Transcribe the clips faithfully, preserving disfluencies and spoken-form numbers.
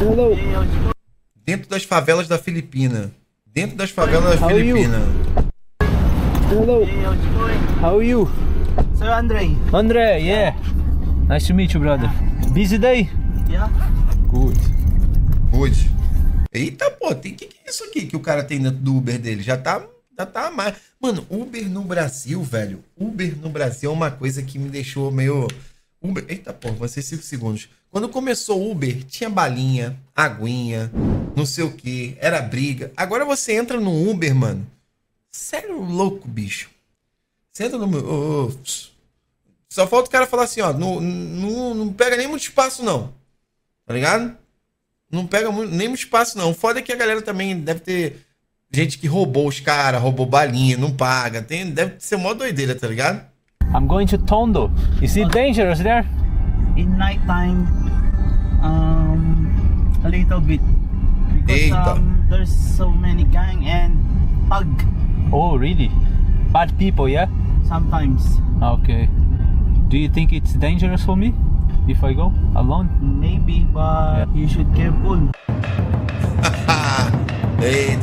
Hello. Dentro das favelas da Filipina. Dentro das favelas da Filipina. Hello. How are you? So André. André, yeah. Nice to meet you, brother. Busy day? Yeah. Good. Good. Eita, pô, tem que, que é isso aqui que o cara tem dentro do Uber dele? Já tá, já tá mais. Mano, Uber no Brasil, velho. Uber no Brasil é uma coisa que me deixou meio... Uber... Eita, pô, vão ser cinco segundos. Quando começou o Uber, tinha balinha, aguinha, não sei o que, era briga. Agora você entra no Uber, mano. Sério louco, bicho. Você entra no... Oh, só falta o cara falar assim, ó, não, não, não pega nem muito espaço, não. Tá ligado? Não pega muito, nem muito espaço, não. Foda que a galera também deve ter gente que roubou os caras, roubou balinha, não paga. Tem, deve ser uma doideira, tá ligado? I'm going to Tondo. Is it dangerous there? In night time, um, a little bit. Because um, there's so many gang and pug. Oh, really? Bad people, yeah? Sometimes. Okay. Do you think it's dangerous for me? If I go alone? Maybe, but yeah. You should careful.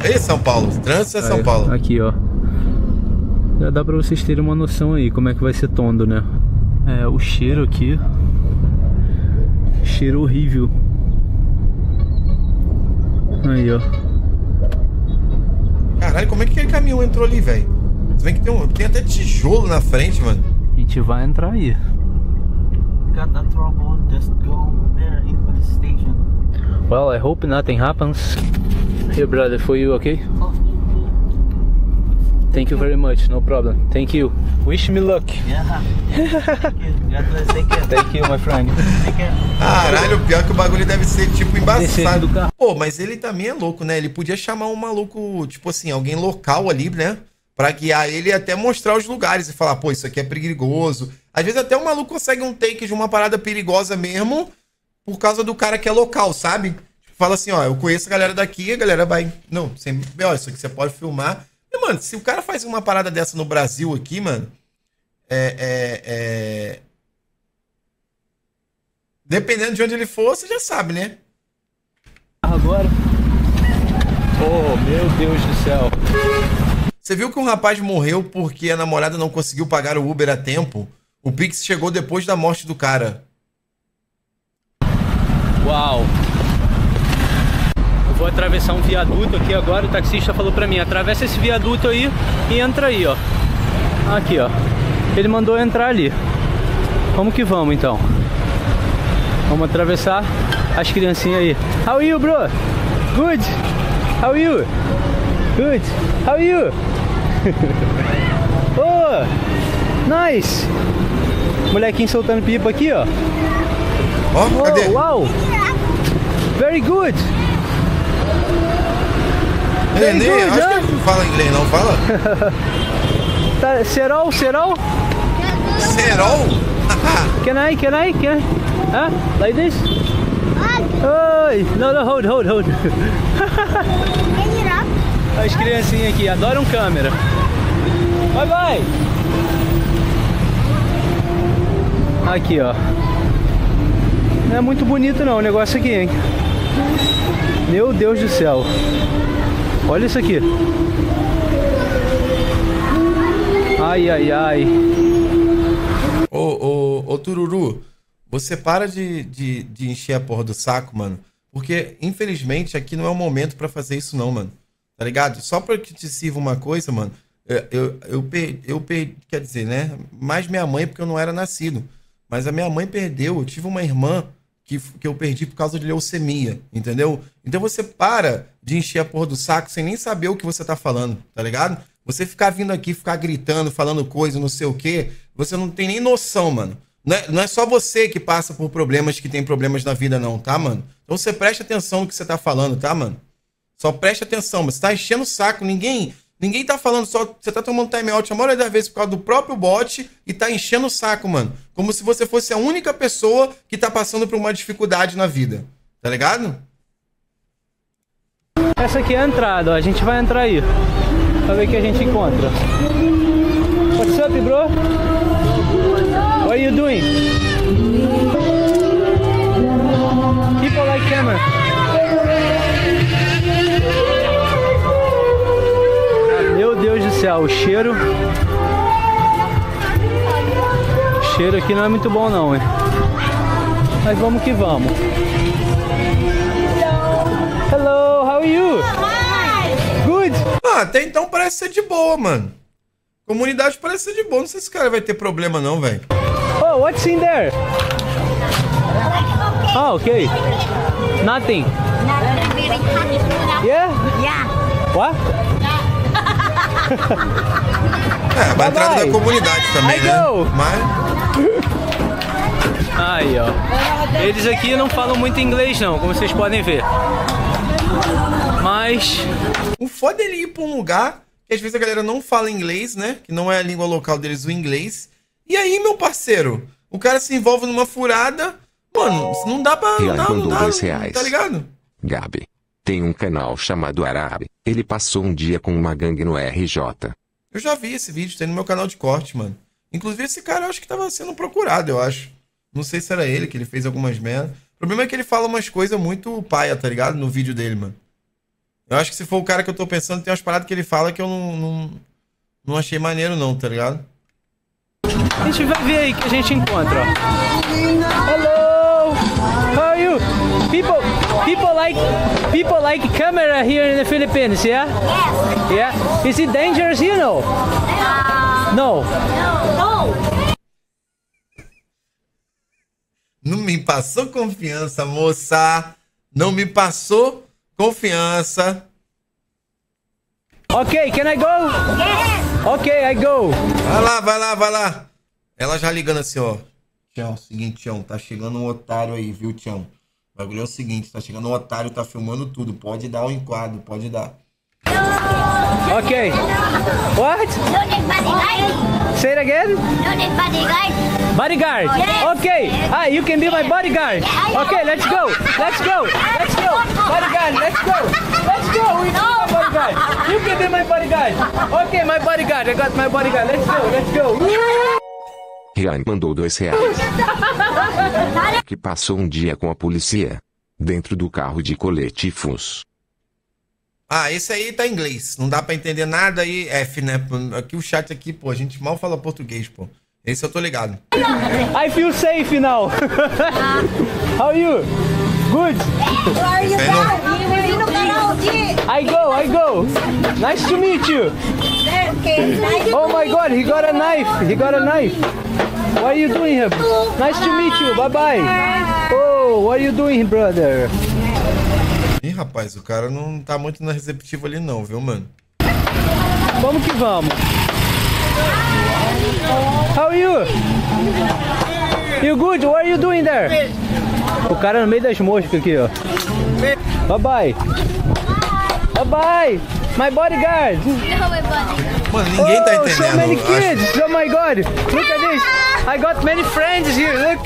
Ei, São Paulo, trânsito é São Paulo. Aqui, ó. Já dá pra vocês terem uma noção aí como é que vai ser Tondo, né? É, o cheiro aqui. Cheiro horrível. Aí, ó. Caralho, como é que aquele caminhão entrou ali, velho? Você vê que tem, um, tem até tijolo na frente, mano. A gente vai entrar aí. Got a trouble, just go there in police station. Well, I hope nothing happens. Here, brother, for you, okay? Oh. Thank you very much. No problem. Thank you. Wish me luck. Yeah. Thank you. God bless. Take care. Thank you, my friend. Take care. Caralho, pior que o bagulho deve ser tipo embaçado. Pô, mas ele também é louco, né? Ele podia chamar um maluco, tipo assim, alguém local ali, né? Pra guiar ele e até mostrar os lugares e falar, pô, isso aqui é perigoso. Às vezes até o maluco consegue um take de uma parada perigosa mesmo por causa do cara que é local, sabe? Fala assim, ó, eu conheço a galera daqui, a galera vai... Não, você... ó, isso aqui você pode filmar. E, mano, se o cara faz uma parada dessa no Brasil aqui, mano, é, é, é... dependendo de onde ele for, você já sabe, né? Agora... Oh, meu Deus do céu... Você viu que um rapaz morreu porque a namorada não conseguiu pagar o Uber a tempo? O Pix chegou depois da morte do cara. Uau! Eu vou atravessar um viaduto aqui agora. O taxista falou pra mim, atravessa esse viaduto aí e entra aí, ó. Aqui, ó. Ele mandou entrar ali. Vamos que vamos, então. Vamos atravessar as criancinhas aí. How are you, bro? Good? How are you? Good. How are you? Oh, nice. Molequinho soltando pipa aqui, ó. Ó, oh, oh, cadê? Wow. Very good. Very good, acho huh? que ele fala inglês, não fala? Tá, serol, serol? Serol? Can I, can I, can I? Huh? Like this? Oh, no, no, hold, hold, hold. As criancinhas aqui adoram câmera. Vai, vai! Aqui, ó. Não é muito bonito, não, o negócio aqui, hein? Meu Deus do céu. Olha isso aqui. Ai, ai, ai. Ô, ô, ô, Tururu, você para de, de, de encher a porra do saco, mano. Porque, infelizmente, aqui não é o momento pra fazer isso, não, mano. Tá ligado? Só pra que te sirva uma coisa, mano, eu, eu, eu, perdi, eu perdi, quer dizer, né? Mais minha mãe, porque eu não era nascido. Mas a minha mãe perdeu, eu tive uma irmã que, que eu perdi por causa de leucemia, entendeu? Então você para de encher a porra do saco sem nem saber o que você tá falando, tá ligado? Você ficar vindo aqui, ficar gritando, falando coisa, não sei o quê, você não tem nem noção, mano. Não é, não é só você que passa por problemas, que tem problemas na vida não, tá, mano? Então você presta atenção no que você tá falando, tá, mano? Só preste atenção, mas você tá enchendo o saco. Ninguém, ninguém tá falando, só você tá tomando time out a maioria das vezes por causa do próprio bot e tá enchendo o saco, mano. Como se você fosse a única pessoa que tá passando por uma dificuldade na vida. Tá ligado? Essa aqui é a entrada, ó. A gente vai entrar aí. Pra ver o que a gente encontra. What's up, bro? What are you doing? People like camera. Meu Deus do céu, o cheiro... O cheiro aqui não é muito bom não, hein? Mas vamos que vamos. Hello, how are you? Good? Ah, até então parece ser de boa, mano. Comunidade parece ser de boa. Não sei se esse cara vai ter problema não, velho. Oh, what's in there? Ah, oh, ok. Nothing. Yeah? Yeah. What? É, vai entrar da comunidade também, né? Mas... Aí, ó. Eles aqui não falam muito inglês, não, como vocês podem ver. Mas... O foda é ele ir pra um lugar que às vezes a galera não fala inglês, né? Que não é a língua local deles, o inglês. E aí, meu parceiro, o cara se envolve numa furada... Mano, não dá pra... Não dá, não dá, não, tá ligado? Gabi, tem um canal chamado Arabe. Ele passou um dia com uma gangue no R J. Eu já vi esse vídeo, tem no meu canal de corte, mano. Inclusive esse cara eu acho que tava sendo procurado, eu acho. Não sei se era ele, que ele fez algumas merda. O problema é que ele fala umas coisas muito paia, tá ligado? No vídeo dele, mano. Eu acho que se for o cara que eu tô pensando, tem umas paradas que ele fala que eu não... Não, não achei maneiro não, tá ligado? A gente vai ver aí que a gente encontra, ó. Hello! How are you? People, people like, people like camera here in the Philippines, yeah? Yes. Yeah. Is it dangerous, you know? No. No. Não me passou confiança, moça. Não me passou confiança. Ok, can I go? Yes. Ok, I go. Vai lá, vai lá, vai lá. Ela já ligando assim, ó. Tião, seguinte, Tião, tá chegando um otário aí, viu, Tião? O bagulho é o seguinte, tá chegando um otário, tá filmando tudo, pode dar um enquadro, pode dar. Ok. What? Don't need bodyguard. Say it again? Don't need bodyguard. Bodyguard. Yes. Ok. Ah, you can be my bodyguard. Ok, let's go. Let's go. Let's go. Bodyguard, let's go. Let's go. We can be my bodyguard. You can be my bodyguard. Ok, my bodyguard. I got my bodyguard. Let's go. Let's go. Ryan mandou dois reais. Que passou um dia com a polícia. Dentro do carro de colete e fus. Ah, esse aí tá em inglês. Não dá pra entender nada aí. F, né? Aqui o chat aqui, pô. A gente mal fala português, pô. Esse eu tô ligado. I feel safe now. How are you? Good. Where are you from? I go, I go. Nice to meet you. Oh my God, he got a knife. He got a knife. What are you doing here? Nice to meet you. Bye bye. Oh, what are you doing, brother? Ih, rapaz, o cara não tá muito na receptiva ali não, viu, mano? Vamos que vamos. How are you? You good? What are you doing there? O cara no meio das moscas aqui, ó. Bye bye. Bye bye. My bodyguard. Mano, ninguém tá entendendo. Oh, so many kids. Oh my God. Look at this. I got many friends here, look!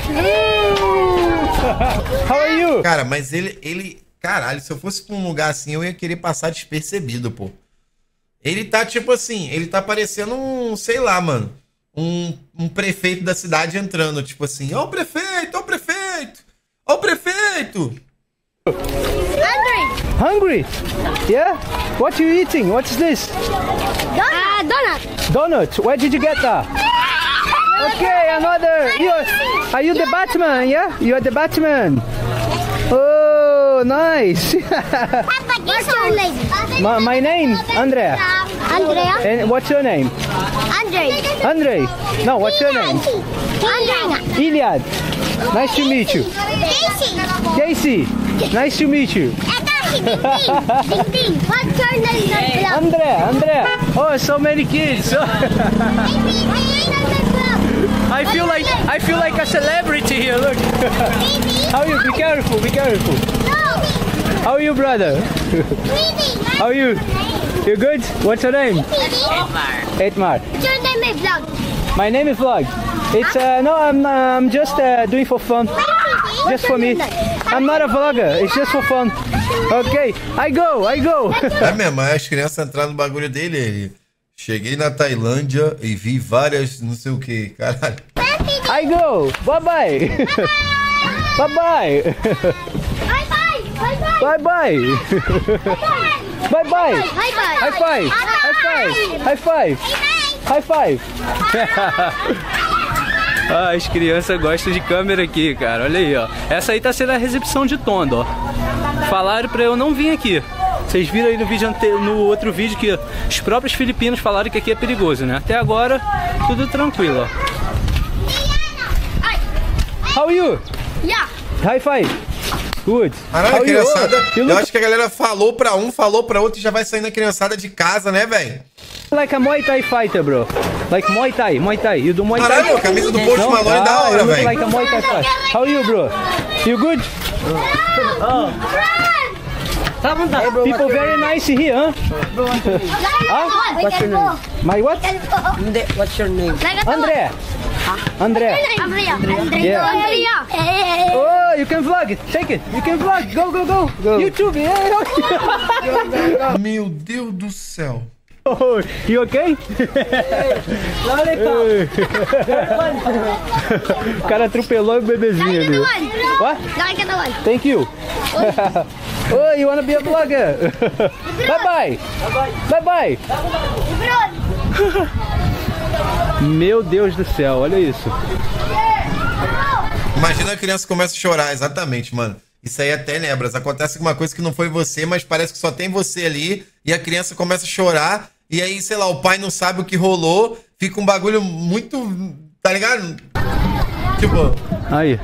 How are you? Cara, mas ele, ele... Caralho, se eu fosse pra um lugar assim, eu ia querer passar despercebido, pô. Ele tá tipo assim, ele tá parecendo um, sei lá, mano, um, um prefeito da cidade entrando, tipo assim, ó o prefeito, ó o prefeito, ó o prefeito! Hungry! Hungry? Yeah? What are you eating? What's this? Donut! Uh, donut! Donut, where did you get that? Okay, another. You're, are you the Batman? Yeah, you are the Batman. Oh, nice. What's your name? My, my name, André. Andrea. And what's your name? Andre. Andre. No, what's your name? Andrea. Iliad. Nice to meet you. Casey. Nice to meet you. What's your name? Andrea. Andrea. Oh, so many kids. I feel like I feel like a celebrity here. Look. How are you? Be careful. Be careful. How are you, brother? How are you? You good? What's your name? Edmar. Edmar. Your name is vlog. My name is vlog. It's uh, no, I'm uh, I'm just uh, doing for fun. Just for me. I'm not a vlogger. It's just for fun. Okay. I go. I go. É mesmo. As crianças entraram no bagulho dele. Ele... Cheguei na Tailândia e vi várias não sei o que, caralho. I go! Bye bye! Bye bye! Bye bye! Bye bye! Bye bye. Bye bye. High five. High five. High five. Ah, as crianças gostam de câmera aqui, cara. Olha aí, ó. Essa aí tá sendo a recepção de Tondo, ó. Falaram pra eu não vir aqui. Vocês viram aí no, vídeo ante... no outro vídeo que os próprios filipinos falaram que aqui é perigoso, né? Até agora, tudo tranquilo, ó. How are you? Yeah. High five. Good. Caralho, criançada, you? Eu acho que a galera falou pra um, falou pra outro e já vai saindo a criançada de casa, né, velho? Like a Muay Thai fighter, bro. Like Muay Thai, Muay Thai. You do Muay Thai? Caralho, a camisa do Porto Malone é da hora, velho. Like a Muay Thai fighter. How are you, bro? You good? Oh. People very nice here, huh? Huh? What's your name? My what? What's your name? André. André. André. Yeah. Oh, you can vlog it. Take it. You can vlog. Go, go, go. Go. YouTube. Meu Deus do céu. Oh, you okay? O cara atropelou o bebezinho ali. What? Thank you. Oh, you wanna be a vlogger? Bye bye. Bye bye. Meu Deus do céu, olha isso. Imagina a criança começa a chorar, exatamente, mano. Isso aí é tenebras. Acontece alguma coisa que não foi você, mas parece que só tem você ali. E a criança começa a chorar. E aí, sei lá, o pai não sabe o que rolou. Fica um bagulho muito... Tá ligado? Tipo... Aí.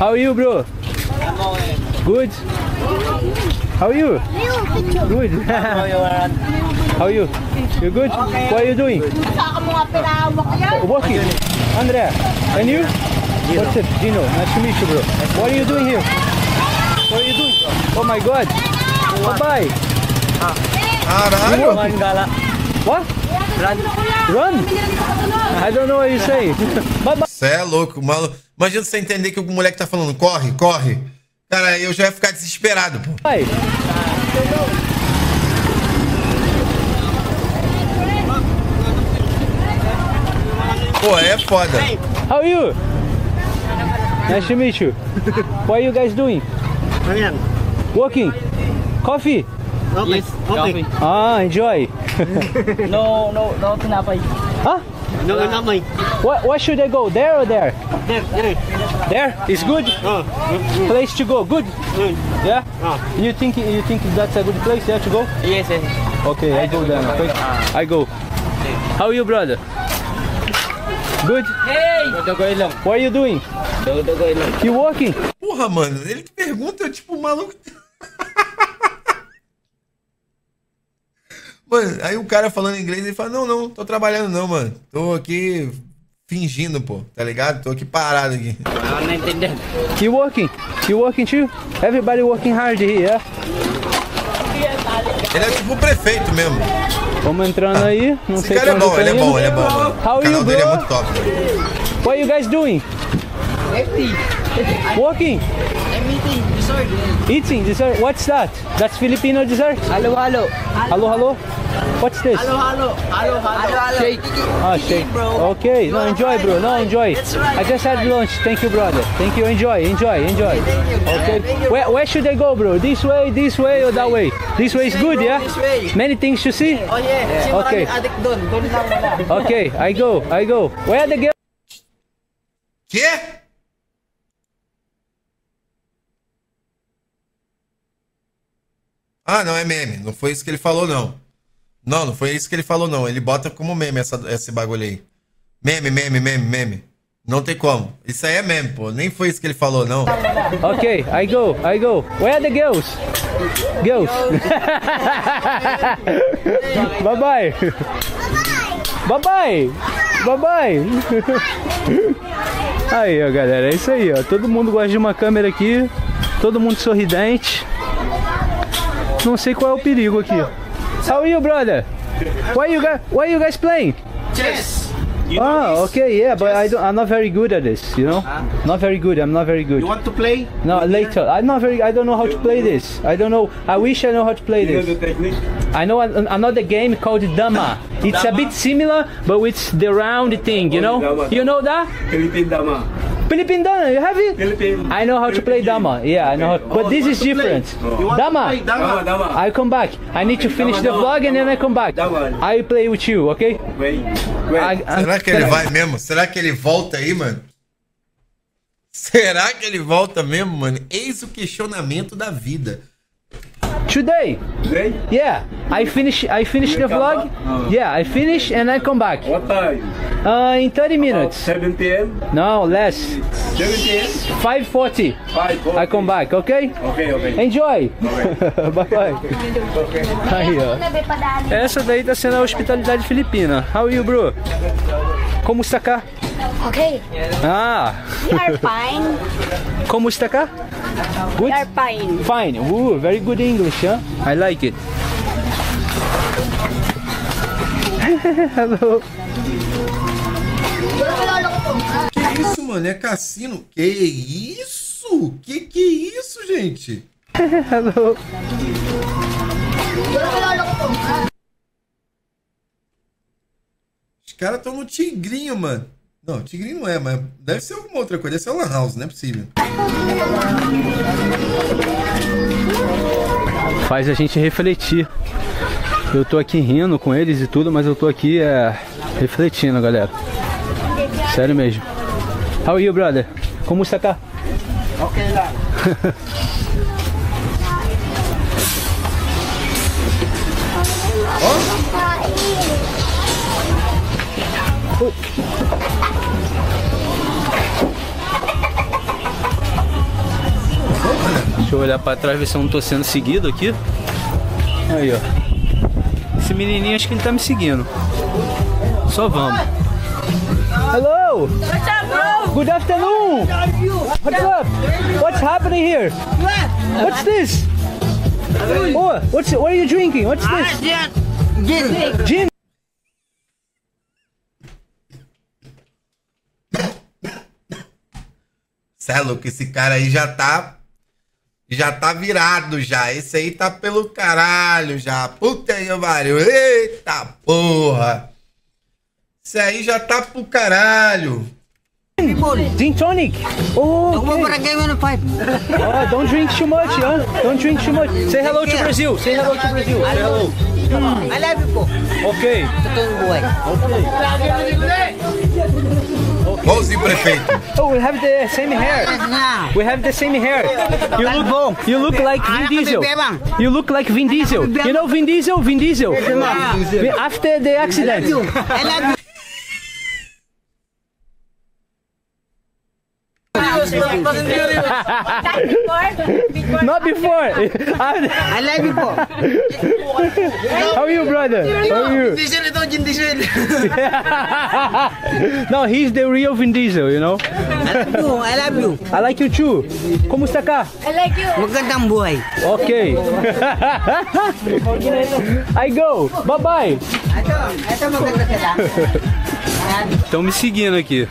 How are you, bro? Good? How are you? Good. How are you? You good? What are you doing? Working. Andrea, and you? What's it? Dino, nice to meet you, bro. What are you doing here? What are you doing? Oh my God. Bye-bye. What? Run. Run? I don't know what you say. Bye-bye. Você é louco, maluco. Imagina você entender que o moleque tá falando, corre, corre. Cara, eu já ia ficar desesperado, pô. Vai. Pô, é foda. How are you? Nice to meet you. What are you guys doing? Ryan. Working. Coffee. No, yes, coffee. Ah, enjoy. No, no, no, tinapay. Huh? No, tinapay. What, where should I go? There or there? There, there. There? It's good? Uh, uh, place to go, good? Uh, yeah? Uh. You think you think that's a good place yeah, to go? Yes, yes. Okay, I, I go there. Okay? Uh, I go. How are you, brother? Good? Hey! What are you doing? You walking? Porra, mano, ele pergunta, tipo, maluco... Mano, aí o cara falando inglês, ele fala, não, não, tô trabalhando não, mano. Tô aqui... fingindo, pô, tá ligado? Tô aqui parado aqui. Eu não entendendo. You working? You working too? Everybody working hard here, yeah? Ele é tipo o prefeito mesmo. Vamos entrando ah. aí. Não Esse sei cara é bom, ele é bom, ele é bom, ele é bom. How o canal dele é muito top. What are you guys doing? Working? Eating dessert? What's that? That's Filipino dessert? Halo halo. Halo halo? What's this? Halo halo. Halo halo. Shake. Ah, shake. Okay. No, enjoy, bro. No, enjoy. I just had lunch. Thank you, brother. Thank you. Enjoy. Enjoy. Enjoy. Okay. Where, where should I go, bro? This way, this way, or that way? This way is good, yeah? Many things to see? Oh, yeah. Okay. Okay. I go. I go. Where are the girls? Yeah. Ah, não, é meme. Não foi isso que ele falou, não. Não, não foi isso que ele falou, não. Ele bota como meme essa, esse bagulho aí. Meme, meme, meme, meme. Não tem como. Isso aí é meme, pô. Nem foi isso que ele falou, não. Ok, I go, I go. Where are the girls? Girls. Bye-bye. Bye-bye. Bye-bye. Aí, ó, galera. É isso aí, ó. Todo mundo gosta de uma câmera aqui. Todo mundo sorridente. Não sei qual é o perigo aqui. How are you, brother? Why you guys, why you guys playing? Chess. You oh, okay, yeah, but I don't, I'm not very good at this, you know? Huh? Not very good, I'm not very good. You want to play? No, later. I'm not very, I don't know how you to play know? this. I don't know, I wish I know how to play you this. Know the technique? I know another game called Dama. It's Dama? a bit similar, but it's the round thing, you know? Dama. You know that? Filipina Dama. Filipina Dama, you have it? Philippine. I know how Philippine to play game. Dama, yeah, okay. I know how to, but oh, this is different. Oh. Dama. Dama. Dama, I come back. I need okay. to finish Dama, the vlog Dama. and then I come back. Dama. I play with you, okay? Wait. Wait. I, Será que ele vai mesmo? Será que ele volta aí, mano? Será que ele volta mesmo, mano? Eis o questionamento da vida. Today. Today? Yeah. I finish I finish the vlog. Uh, yeah, I finish and I come back. What time? Uh, in thirty minutes. seven P M? No, less. seven P M? five forty. five forty. I come back, okay? Okay, okay. Enjoy. Okay. Bye bye. Okay. Aí, ó. Essa daí tá sendo a hospitalidade filipina. How are you, bro? Como está cá? Okay. Ah. We are fine. Como está cá? Good? We are fine. Fine. Ooh, very good English, huh? I like it. Hello. Que isso, mano? É cassino? Que isso? Que que é isso, gente? Hello. Os caras estão no tigrinho, mano. Não, tigrinho não é, mas deve ser alguma outra coisa. Deve ser uma house, não é possível. Faz a gente refletir. Eu tô aqui rindo com eles e tudo, mas eu tô aqui é, refletindo, galera. Sério mesmo. How are you, brother? Como está cá? Ok, lá. Deixa eu olhar pra trás, ver se eu não tô sendo seguido aqui. Aí, ó. Esse menininho, acho que ele tá me seguindo. Só vamos. Hello! What's up, bro? Good afternoon! What's up? What's happening here? What's this? Oh, what's, what are you drinking? What's this? Gin! Gin! Cê é louco, esse cara aí já tá... Já tá virado já. Esse aí tá pelo caralho já. Puta aí, Mário. Eita porra. Esse aí já tá pro caralho. Gin tonic. Oh, okay. Oh, don't drink too much, huh? Don't drink too much. Say hello to Brazil. Say hello to Brazil. Say hello. I love you, pô. Ok. Ok. Igualzinho, prefeito. Oh, we have the same hair. We have the same hair. You look, you look like Vin Diesel. You look like Vin Diesel. You know Vin Diesel? Vin Diesel. After the accident. Not before. I love you. How are you, brother? How are you? Vin Diesel. No, he's the real Vin Diesel, you know. I love you. I love you. I like you too. Como está cá? I like you. Magandang buhay. Okay. I go. Bye bye. Estão me seguindo aqui.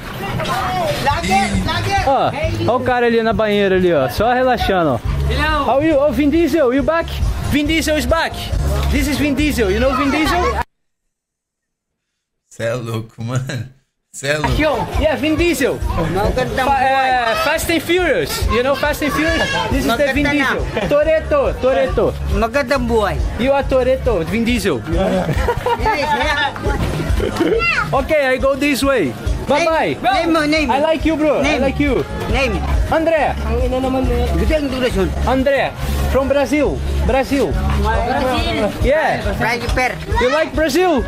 Ó, ó o cara ali na banheira ali, ó, só relaxando, ó. How you? Oh, Vin Diesel, you back? Vin Diesel is back. This is Vin Diesel, you know Vin Diesel? Cê é louco, mano. Cê é louco. Aqui, ó. Yeah, Vin Diesel. Fa é, Fast and Furious. You know Fast and Furious? This is the Vin Diesel. Toreto, Toreto. Magandang buhay. You are Toreto, Vin Diesel. Okay, I go this way. Bye bye. Name, bro. Name, name. I like you, bro. Name. I like you. Name. André. André. From Brazil. Brazil. Brazil. Yeah. You like Brazil?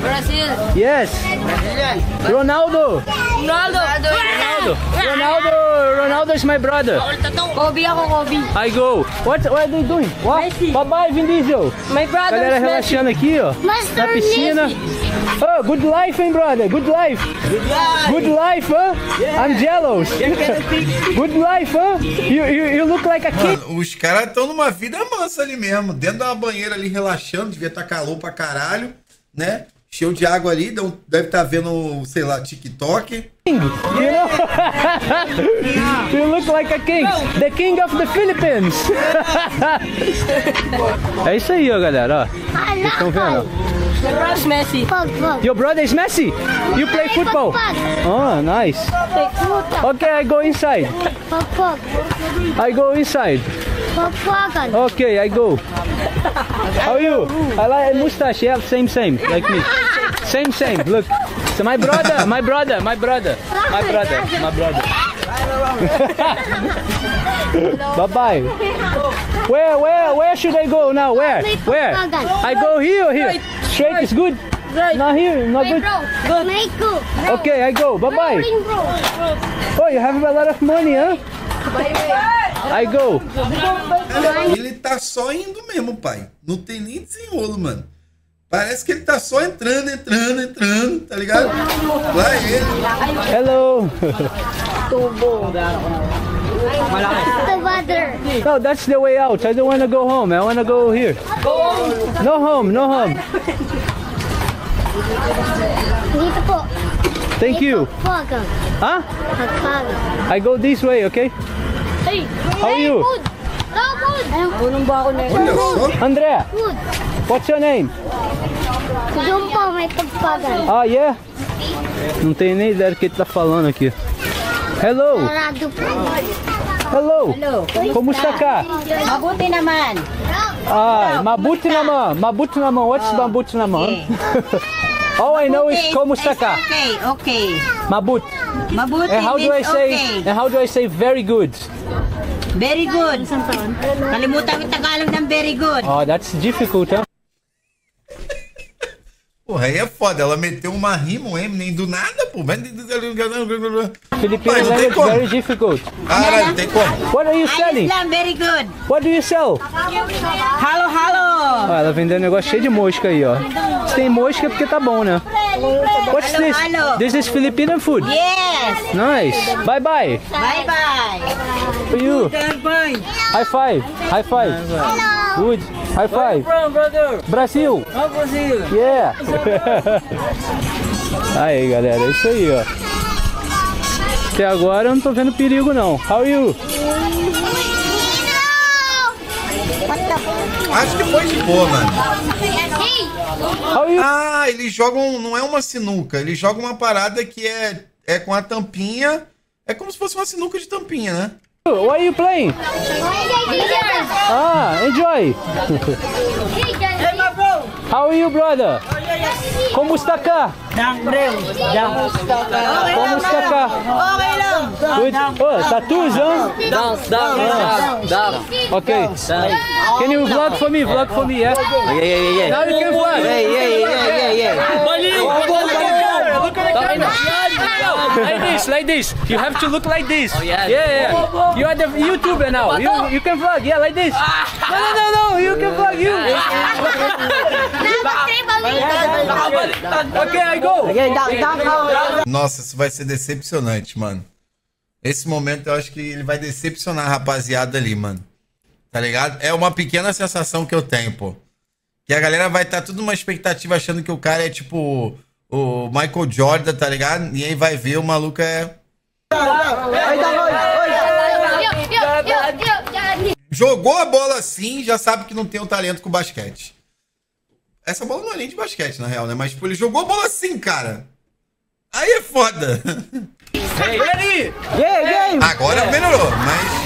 Brazil. Yes. Brazilian. Ronaldo. Ronaldo. Ronaldo. Ronaldo. Ronaldo is my brother. Kobe ako, Kobe. I go. What? What are you doing? What? Messi. Bye bye, Vin Diesel. My brother. Galera relaxando aqui, ó. Na piscina. Oh, good life, hein, brother? Good life. Good life. Good life, huh? Yeah. I'm jealous. Good life, huh? You, you, you look like a kid. Mano, os caras estão numa vida mansa ali mesmo. Dentro de uma banheira ali relaxando. Devia estar calor pra caralho, né? Cheio de água ali, deve estar vendo, sei lá, TikTok. You know? You look like a king, the king of the Philippines. É isso aí, ó, galera. Ó. Estão vendo? My brother is Messi. Your brother is Messi? You play football? Oh, nice. Okay, I go inside. I go inside. Okay, I go. How are you? I like mustache. Yeah, same, same, like me. Same, same. Look, so my brother, my brother, my brother, my brother, my brother. Bye bye. Where, where, where should I go now? Where, where? I go here, or here. Straight is good. Not here, not good. Okay, I go. Bye bye. Oh, you have a lot of money, huh? I go. Ele tá só indo mesmo, pai. Não tem nem desenrolo, mano. Parece que ele tá só entrando, entrando, entrando, tá ligado? Lá ele. Hello. No, that's the way out. I don't want to go home. I want to go here. No home, no home. Thank you. Huh? I go this way, okay? How are you? André, what's your name? Ah, yeah? Não tenho nem ideia do que ele tá falando aqui. Hello! Hello! Como está cá? Mabuti na mão. Ah, mabuti na mão. Mabuti na mão. What's mabuti na mão? All I know is como está cá. Okay, okay. Mabut. Mabut. And how do I say? Okay. And how do I say very good? Very good. Kalimutan yung Tagalog ng very good. Oh, that's difficult, huh? Porra, aí é foda. Ela meteu uma rima, um M, nem do nada, pô. Filipina language is very difficult. Caralho, não tem como. What are you selling? Very good. What do you sell? Halo halo. Ah, ela vendeu um negócio cheio de mosca aí, ó. Se tem mosca é porque tá bom, né? What's this? This is Filipino food. Yes. Nice. Bye bye. Bye bye. For you. High five. High five. Hello. Good. High five. Brasil. Brasil. Yeah. Aí, galera, é isso aí, ó. Até agora eu não tô vendo perigo, não. How are you? Acho que foi de boa, mano. Ah, eles jogam, não é uma sinuca, eles jogam uma parada que é, é com a tampinha, é como se fosse uma sinuca de tampinha, né? What are you playing? Ah, enjoy. How are you, brother? Como está cá? Como está cá? Oh, tattoos, huh? Dance, dance, dance. Okay. Can you vlog for me? Vlog for me, yeah? Yeah, yeah, yeah. Now you can vlog. Yeah, yeah, yeah, yeah. Look at the camera. Like this, like this. You have to look like this. Yeah, yeah. You are the YouTuber now. You, you can vlog, yeah, like this. No, no, no, no. You can vlog, you. Nossa, isso vai ser decepcionante, mano. Esse momento eu acho que ele vai decepcionar a rapaziada ali, mano. Tá ligado? É uma pequena sensação que eu tenho, pô. Que a galera vai estar tá tudo numa expectativa achando que o cara é tipo o Michael Jordan, tá ligado? E aí vai ver o maluco é... Jogou a bola assim, já sabe que não tem um talento com basquete. Essa bola não é nem de basquete, na real, né? Mas, tipo, ele jogou a bola assim, cara. Aí é foda. Hey. Yeah, yeah. Agora yeah. Melhorou, mas...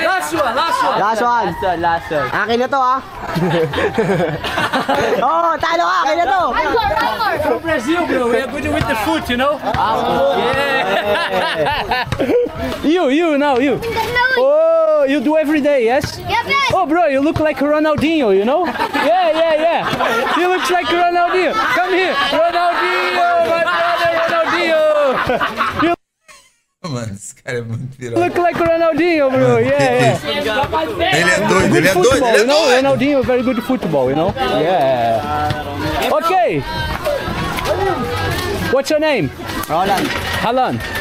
Last one, last one. Last one. Last one. Akin na to, ah. Oh, talo, akin na to. From Brazil, bro. We are good with the foot, you know? Yeah. You, you, now, you. Oh, you do every day, yes? Oh, bro, you look like Ronaldinho, you know? Yeah, yeah, yeah. He looks like Ronaldinho. Come here. Ronaldinho, my brother, Ronaldinho. Mano, esse cara é muito viral. Look like Ronaldinho, bro. Mano, yeah, yeah. Ele é doido, ele é doido, ele é doido. No, Ronaldinho é very good football, you know? Yeah. Okay. What's your name? Roland.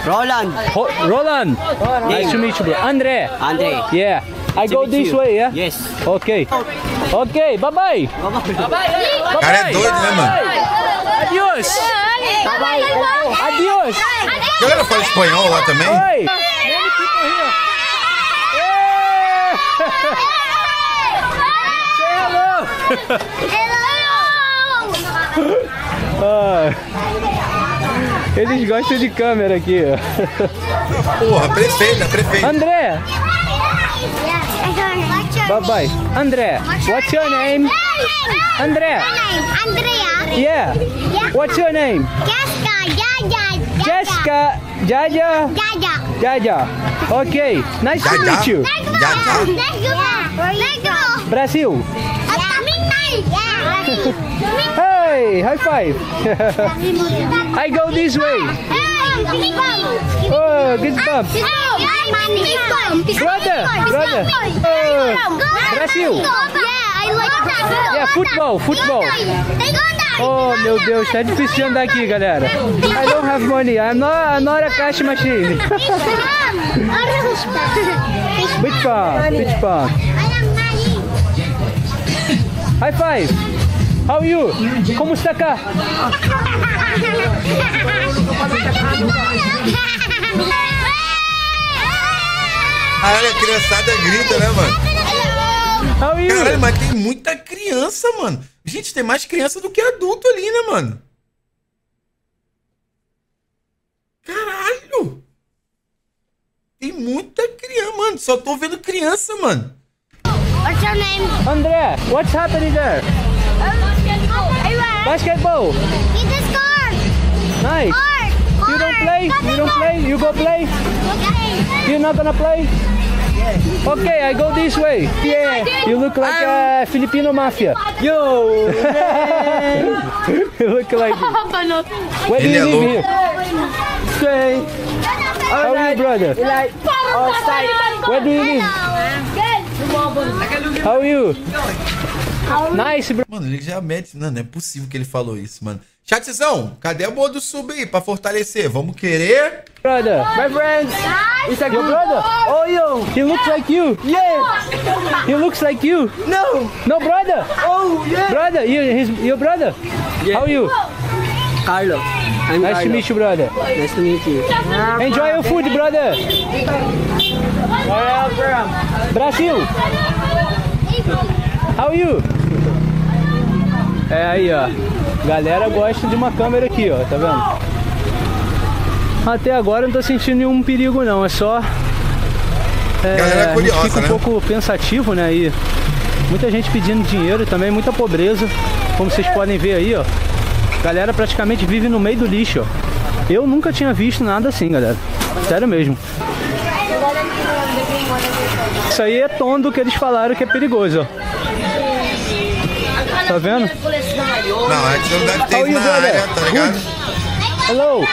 Roland. Roland. Roland. Nice to meet you, bro. André. André. Yeah. I go this way, yeah? Yes. Ok. Ok, bye bye. Bye bye. O cara é doido, né, mano? Adiós. Adiós. A galera fala espanhol lá também? Oi. Hello. Hello. Eles gostam de câmera aqui. Porra, prefeita, prefeita. André. Bye bye. André, what's your name? André. Andrea. Yeah. What's your name? Jessica. Jaja. Jessica. Jaja. Jaja. Jaja. Okay. Nice to meet you. Jaja. Brazil. Hey, high five. I go this way. Oh, good bump. Brother, brother. Oh, Brazil. Yeah, I like Brazil. Yeah, football, football. Oh, meu Deus, tá difícil de andar aqui, galera. I don't have money. I'm not, I'm not a cash machine. Beach ball, beach ball. High five. How are you? Como está cá? Caralho, a criançada grita, né, mano? Caralho, mas tem muita criança, mano. Gente, tem mais criança do que adulto ali, né, mano? Caralho! Tem muita criança, mano. Só tô vendo criança, mano. What's your name? André, what's happening there? Basketball. Basketball. He just scored. Nice. Scored. You don't play? You don't play? You go play? Okay. You're not gonna play? Okay, I go this way. Yeah. You look like a Filipino mafia. Yo. You look like. Where do you live here? Okay. How are you, brother? Where do you live? How are you? How are you? Nice, bro. Mano, ele já mete. Não, não é possível que ele falou isso, mano. Chatzão, cadê a boa do sub aí pra fortalecer? Vamos querer. Brother, my friend. It's a good brother. Oh, yo. He looks like you. Yeah. He looks like you. No. No, brother. Oh, yeah. Brother, you, his, your brother. Yeah. How are you? Carlos. I'm nice Carlos. to meet you, brother. Nice to meet you. Enjoy your food, brother. Brasil! How are you? É aí, ó. Galera gosta de uma câmera aqui, ó, tá vendo? Até agora eu não tô sentindo nenhum perigo não, é só. É, galera curiosa, fica um né? pouco pensativo, né? E muita gente pedindo dinheiro também, muita pobreza. Como vocês podem ver aí, ó. Galera praticamente vive no meio do lixo, ó. Eu nunca tinha visto nada assim, galera. Sério mesmo. Isso aí é Tondo que eles falaram que é perigoso, ó. Tá vendo? Não, é que não deve ter ido na área, tá ligado? Hello!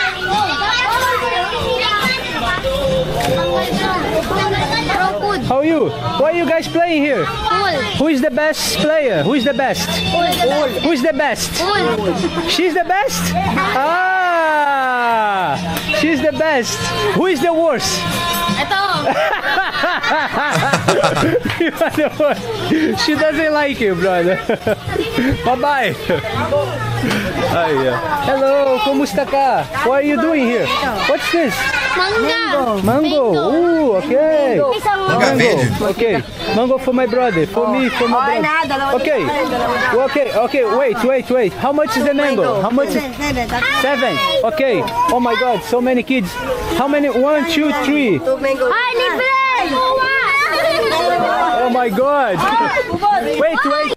How are you? Why are you guys playing here? Who is the best player? Who is the best? Who is the best? She's the best? Ah! She's the best! Who is the worst? She doesn't like you, brother. Bye bye. Hello, como está cá? What are you doing here? What's this? Mango. Mango. Ooh, okay. Mango. Okay. Mango for my brother. For me, for my brother. Okay. Okay. Okay. Wait, wait, wait. How much is the mango? How much? Is... Seven. Okay. Oh my God, so many kids. How many? One, two, three. Oh my God. Wait, wait.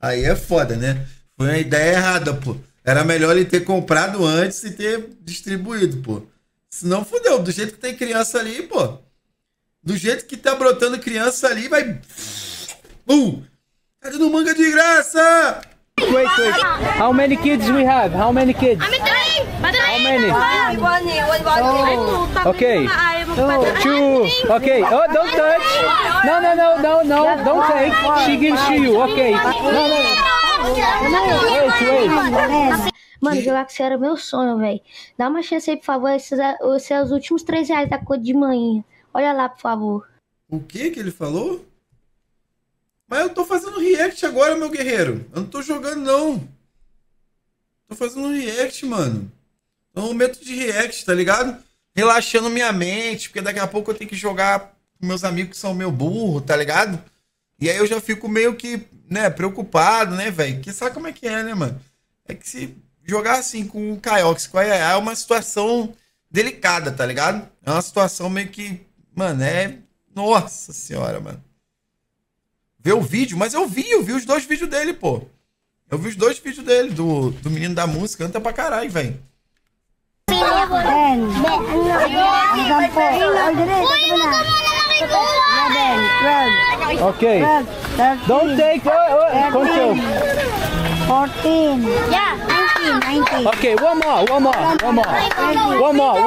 Aí é foda, né? Foi uma ideia errada, pô. Era melhor ele ter comprado antes e ter distribuído, pô. Senão fudeu. Do jeito que tem criança ali, pô. Do jeito que tá brotando criança ali, vai... Uh! Cadê no manga de graça? Wait, wait. How many kids we have? How many kids? I'm three. How many? One, one, one. Oh. Okay. Oh. Two. Okay. Oh, don't touch. No, no, no, no, no. Don't take. She gives to you. Okay. No, no. Wait, wait. Mano, Galáxia era meu sonho, velho. Dá uma chance aí, por favor. Esses, esses é os últimos três reais da cor de manhã. Olha lá, por favor. O que que ele falou? Mas eu tô fazendo react agora, meu guerreiro. Eu não tô jogando, não. Tô fazendo react, mano. É um momento de react, tá ligado? Relaxando minha mente, porque daqui a pouco eu tenho que jogar com meus amigos que são meu burro, tá ligado? E aí eu já fico meio que, né, preocupado, né, velho? Porque sabe como é que é, né, mano? É que se jogar assim com o Kaiox, com a Yaya, é uma situação delicada, tá ligado? É uma situação meio que, mano, é... Nossa senhora, mano. Ver o vídeo, mas eu vi, eu vi os dois vídeos dele, pô. Eu vi os dois vídeos dele, do, do menino da música, canta pra caralho, velho. Ok. Don't take control. fourteen. Yeah. nineteen. Okay, one more, one more, one more, one more, one more,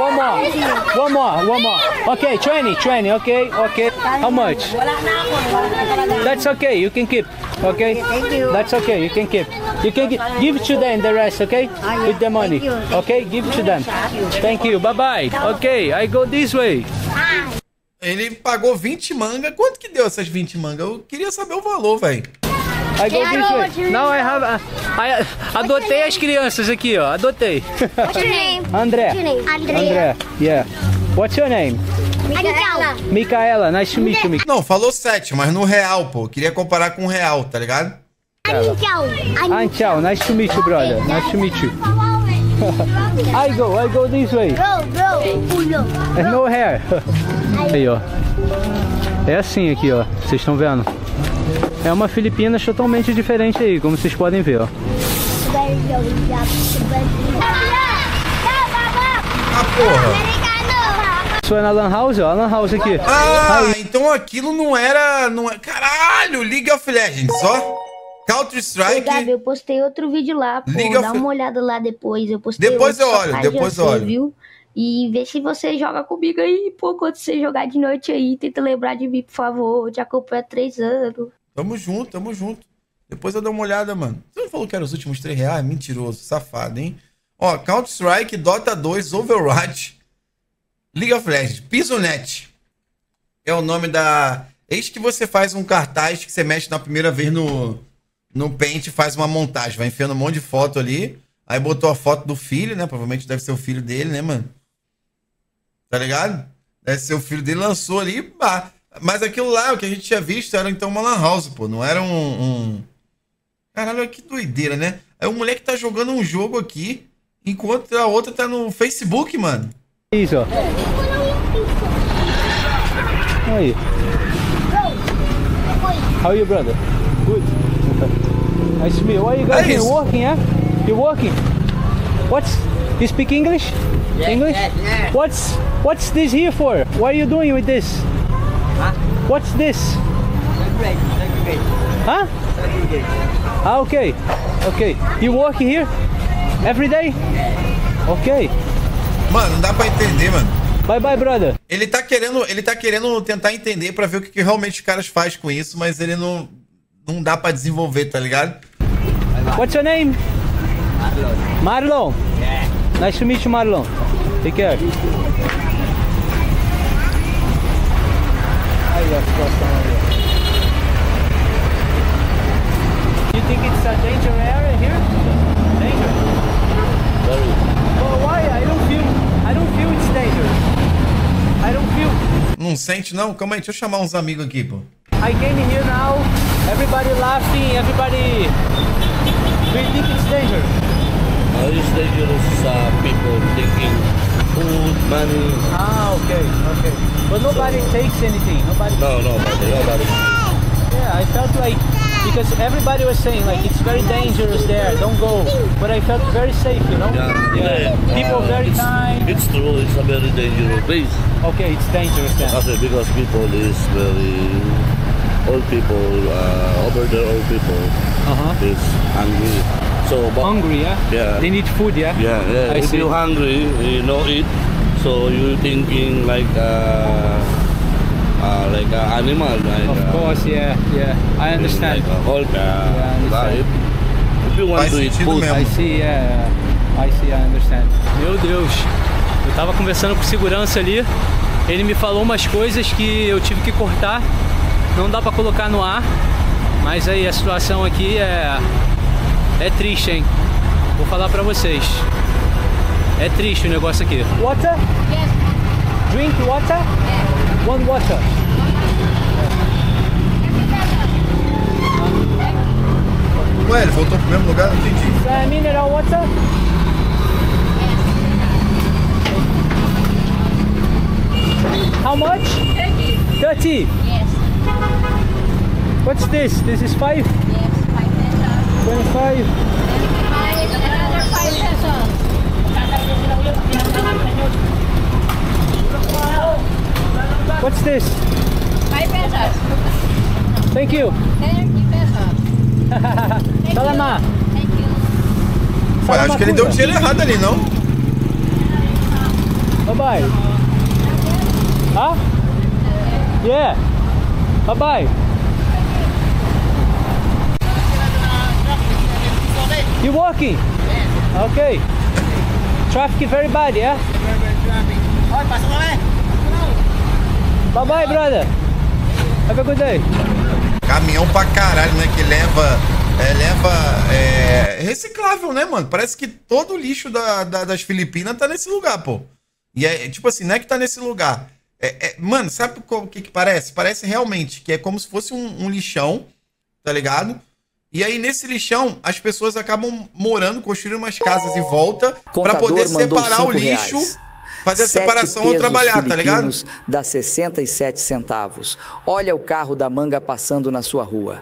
one more, one more. Okay, twenty, twenty. Okay, okay. How much? That's okay. You can keep. Okay. That's okay. You can keep. You can give, give to them the rest. Okay. With the money. Okay. Give to them. Thank you. Bye bye. Okay. I go this way. Ele pagou vinte manga. Quanto que deu essas vinte manga? Eu queria saber o valor, velho. I go this way. Now I have a, I, adotei as crianças aqui, ó. Adotei. What's your name? André. André. Yeah. What's your name? Micaela. Micaela, nice to meet you. Não, falou sete, mas no real, pô. Queria comparar com o real, tá ligado? Anchau. Nice to meet you, brother. Nice to meet you. I go, I go this way. No hair. Aí, ó. É assim aqui, ó. Vocês estão vendo? É uma Filipinas totalmente diferente aí, como vocês podem ver, ó. Ah, porra. Isso é na Lan House, ó, a Lan House aqui. Ah, aí. Então aquilo não era... Não é... Caralho, League of Legends, ó. Counter Strike. Ô, Gabi, eu postei outro vídeo lá, pô. League Dá of... uma olhada lá depois, eu postei Depois eu olho, depois eu olho. Viu? E vê se você joga comigo aí, pô, quando você jogar de noite aí, tenta lembrar de mim, por favor, eu te acompanho há três anos. Tamo junto, tamo junto. Depois eu dou uma olhada, mano. Você não falou que era os últimos três reais? Mentiroso, safado, hein? Ó, Counter Strike, Dota dois, Overwatch, League of Legends, Pisonet. É o nome da... Eis que você faz um cartaz que você mexe na primeira vez no, no Paint e faz uma montagem. Vai enfiando um monte de foto ali. Aí botou a foto do filho, né? Provavelmente deve ser o filho dele, né, mano? Tá ligado? Deve ser o filho dele, lançou ali e pá. Mas aquilo lá, o que a gente tinha visto, era então uma lan house, pô. Não era um... um... Caralho, que doideira, né? É um moleque que tá jogando um jogo aqui, enquanto a outra tá no Facebook, mano. Isso, ó. Aí. How are you, brother? Good. Nice to meet you. Why are you guys é working, yeah? You working? What's... You speak English? Yeah, English? Yeah, yeah. What's... What's this here for? What are you doing with this? Huh? What's this? Segregate. Segregate. Huh? Segregate. Ah, okay. Okay. You work here? Every day? Yeah. Okay. Mano, não dá pra entender, mano. Bye bye, brother. Ele tá querendo, ele tá querendo tentar entender pra ver o que, que realmente os caras fazem com isso, mas ele não, não dá pra desenvolver, tá ligado? What's your name? Marlon. Marlon? Yeah. Nice to meet you, Marlon. Take care. You think it's a danger area here? Danger? Very. Well, why? I don't feel. I don't feel it's danger. I don't feel. Não sente não? Calma aí, deixa eu chamar uns amigos aqui, pô. I came here now. Everybody laughing. Everybody. Do you think it's danger? Oh, it's dangerous. Uh, people thinking. Food, money. Ah, okay, okay. But nobody so, takes anything. Nobody. No, nobody, nobody. Yeah, I felt like because everybody was saying like it's very dangerous there, don't go. But I felt very safe, you know. Yeah, yeah. yeah. People uh, very it's, kind. It's true. It's a very dangerous place. Okay, it's dangerous then. Okay, because people is very old people uh, over the old people. Uh huh. It's angry. So, but, hungry, yeah? Yeah. They need food, yeah? Yeah, yeah. I if see. You're hungry, you know it. So you're thinking like uh, uh, like an animal, right? Of course, uh, yeah, yeah. I understand. Like a whole uh, yeah, life. If you want I to eat food. I see, yeah. I see, I understand. Meu Deus, eu tava conversando com segurança ali, ele me falou umas coisas que eu tive que cortar, não dá pra colocar no ar, mas aí a situação aqui é, é triste, hein? Vou falar pra vocês. É triste o negócio aqui. Water? Yes. Drink water? Yes. One water. Ué, ele voltou pro mesmo lugar, não entendi. Uh, mineral water? Yes. How much? Thirty. Thirty? Yes. What's this? This is five? Yes, five pesos. Twenty-five? Twenty-five, another five pesos. What's this? Five pesos. Thank you. Thirty pesos. Salama. Ué, acho que ele deu o dinheiro errado ali, não? Bye-bye. Ah? Yeah. Bye-bye. You walking? Yeah. Okay. Traffic very bad, yeah? Very bad traffic. Oi, passa lá, né? Bye-bye, brother. Have a good day. Caminhão pra caralho, né? Que leva, é, leva é, reciclável, né, mano? Parece que todo o lixo da, da, das Filipinas tá nesse lugar, pô. E é tipo assim, não é que tá nesse lugar. É, é, mano, sabe o que que parece? Parece realmente que é como se fosse um, um lixão, tá ligado? E aí nesse lixão, as pessoas acabam morando, construindo umas casas em volta pra poder separar o lixo... Reais. Fazer a separação ou trabalhar, tá ligado? Dá sessenta e sete centavos. Olha o carro da manga passando na sua rua.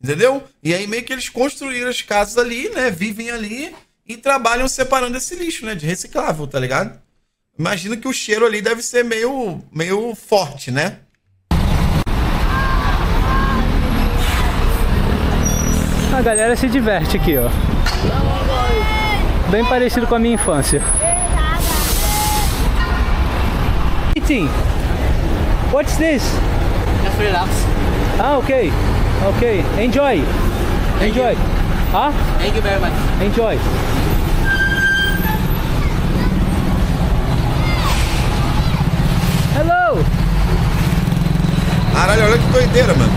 Entendeu? E aí meio que eles construíram as casas ali, né? Vivem ali e trabalham separando esse lixo, né? De reciclável, tá ligado? Imagino que o cheiro ali deve ser meio, meio forte, né? A galera se diverte aqui, ó. Bem parecido com a minha infância. What's this? Just relax. Ah, okay. Okay. Enjoy. Enjoy. Ah? Thank you very much. Enjoy. Hello. Caralho, olha que doideira, mano.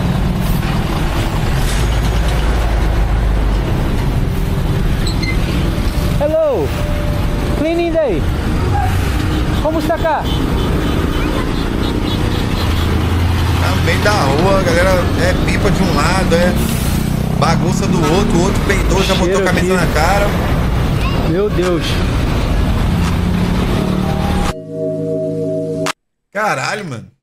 Hello. Cleaning day. Como está cá? Meio da rua, a galera é pipa de um lado, é bagunça do outro, o outro peidou, já botou a cabeça na cara. Meu Deus. Caralho, mano.